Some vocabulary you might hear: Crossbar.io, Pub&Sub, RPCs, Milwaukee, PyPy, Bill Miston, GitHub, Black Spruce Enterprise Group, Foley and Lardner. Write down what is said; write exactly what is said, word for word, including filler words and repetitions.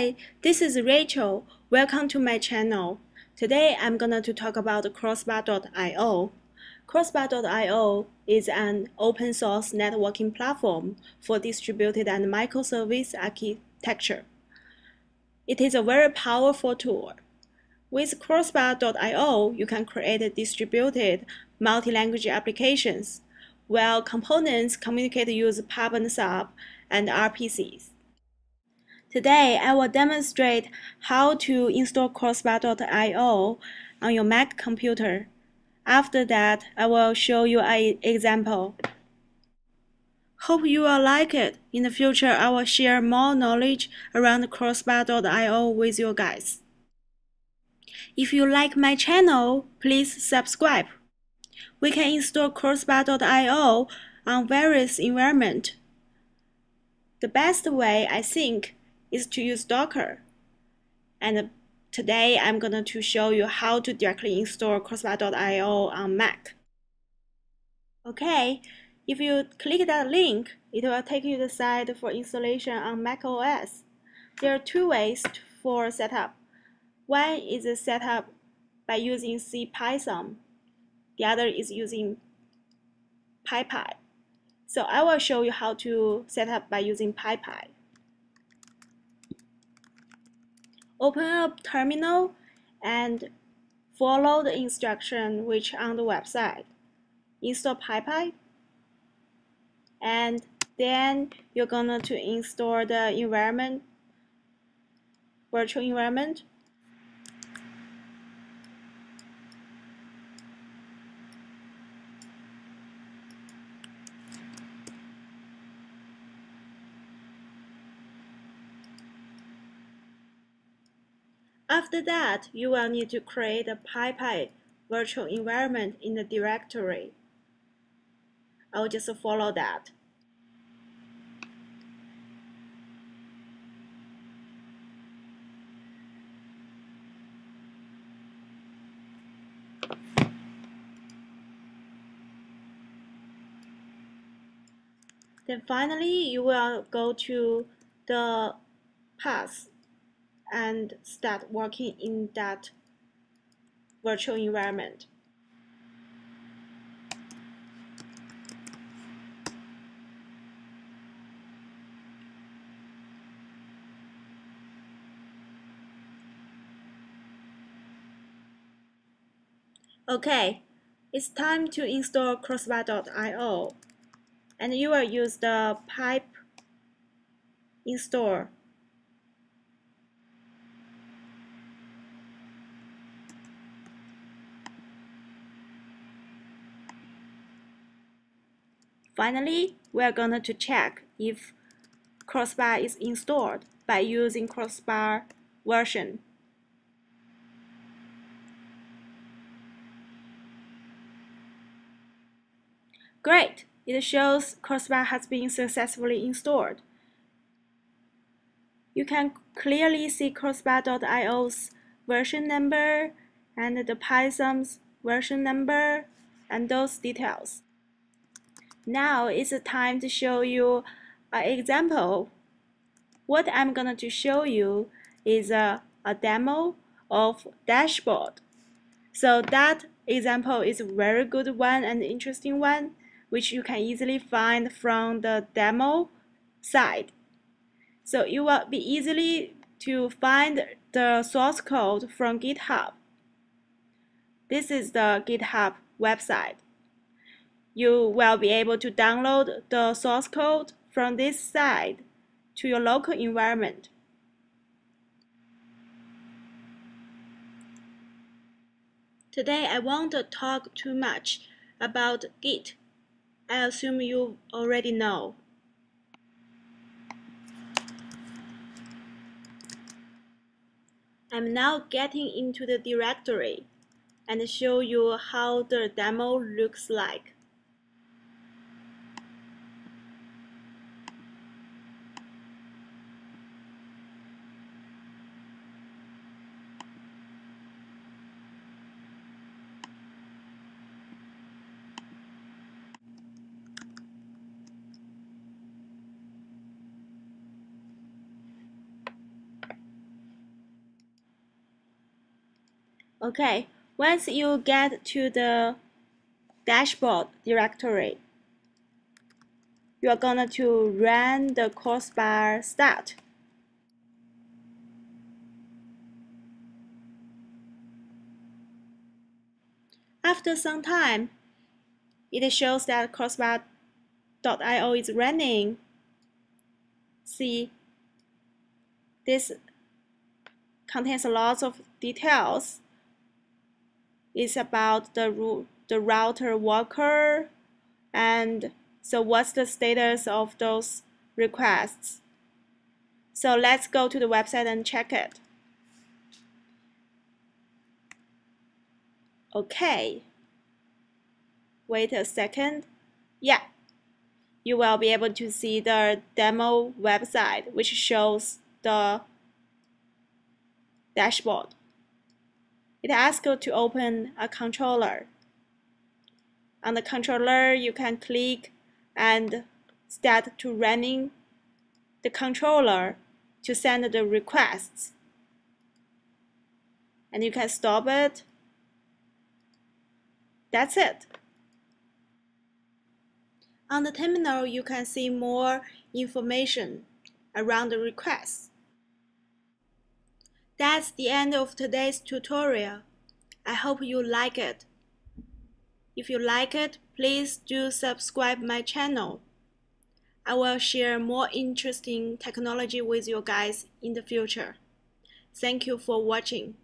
Hi, this is Rachel. Welcome to my channel. Today I'm going to talk about Crossbar dot i o. Crossbar dot i o is an open source networking platform for distributed and microservice architecture. It is a very powerful tool. With Crossbar dot i o, you can create distributed multi-language applications where components communicate using pub and sub and R P Cs. Today, I will demonstrate how to install Crossbar dot i o on your Mac computer. After that, I will show you an example. Hope you will like it. In the future, I will share more knowledge around Crossbar dot i o with you guys. If you like my channel, please subscribe. We can install Crossbar dot i o on various environments. The best way, I think, is to use Docker. And today I'm going to show you how to directly install Crossbar dot i o on Mac. Okay, if you click that link, it will take you to the site for installation on macOS. There are two ways for setup. One is a setup by using C Python. The other is using PyPy. So I will show you how to set up by using PyPy. Open up terminal and follow the instruction which on the website. Install PyPy, and then you're going to install the environment, virtual environment. After that, you will need to create a PyPy virtual environment in the directory. I'll just follow that. Then finally, you will go to the path and start working in that virtual environment. Okay, it's time to install Crossbar dot i o, and you will use the pipe install. Finally, we are going to check if Crossbar is installed by using Crossbar version. Great! It shows Crossbar has been successfully installed. You can clearly see Crossbar dot i o's version number and the Python's version number and those details. Now it's time to show you an example. What I'm going to show you is a, a demo of dashboard. So that example is a very good one and interesting one, which you can easily find from the demo side. So it will be easily to find the source code from GitHub. This is the GitHub website. You will be able to download the source code from this site to your local environment. Today I won't talk too much about Git. I assume you already know. I'm now getting into the directory and show you how the demo looks like. Okay, once you get to the dashboard directory, you are going to run the Crossbar start. After some time, it shows that Crossbar dot i o is running. See, this contains lots of details. It's about the route, the router worker, and so what's the status of those requests. So let's go to the website and check it. Okay, wait a second. Yeah, you will be able to see the demo website, which shows the dashboard. It asks you to open a controller. On the controller, you can click and start to running the controller to send the requests. And you can stop it. That's it. On the terminal, you can see more information around the requests. That's the end of today's tutorial. I hope you like it. If you like it, please do subscribe my channel. I will share more interesting technology with you guys in the future. Thank you for watching.